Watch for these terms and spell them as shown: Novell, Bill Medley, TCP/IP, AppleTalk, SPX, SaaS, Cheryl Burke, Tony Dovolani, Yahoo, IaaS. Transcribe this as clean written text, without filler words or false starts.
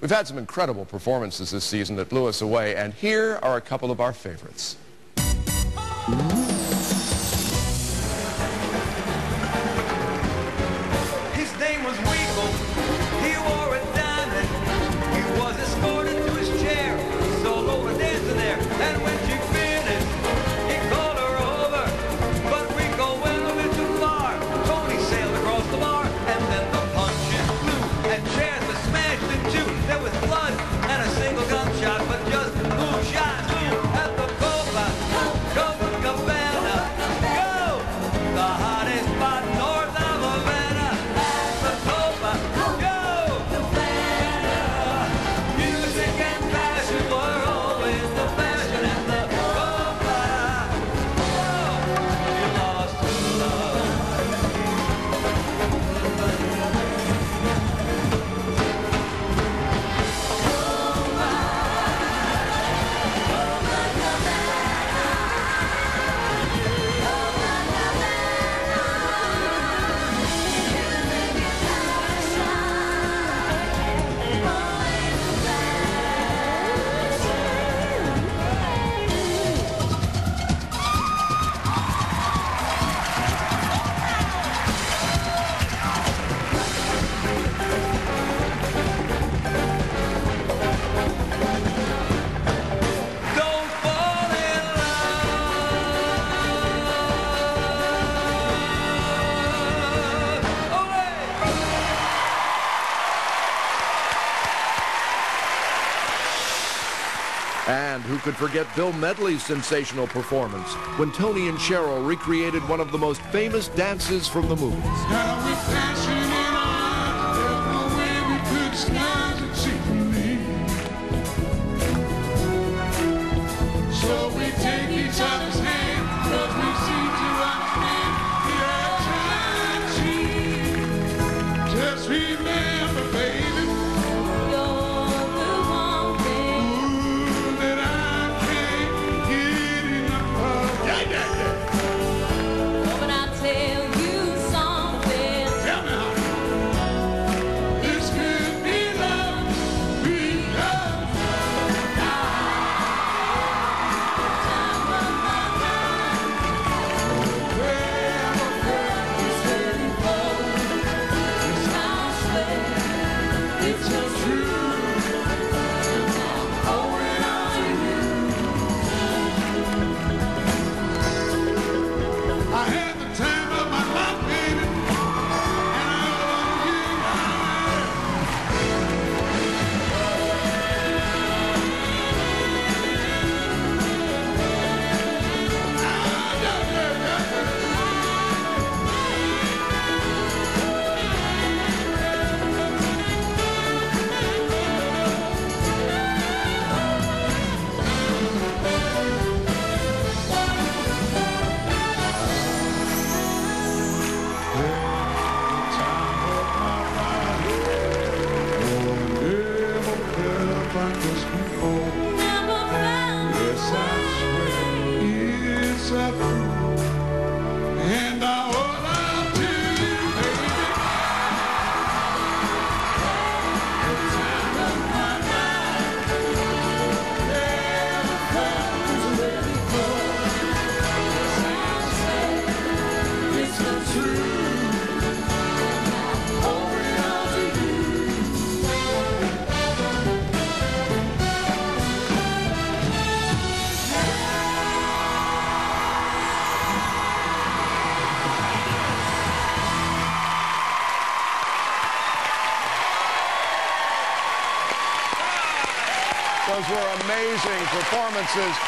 We've had some incredible performances this season that blew us away, and here are a couple of our favorites. And who could forget Bill Medley's sensational performance when Tony and Cheryl recreated one of the most famous dances from the movies. So we take each other's hand, but we seem to understand we are trying to cheat. Just remember, baby, those were amazing performances.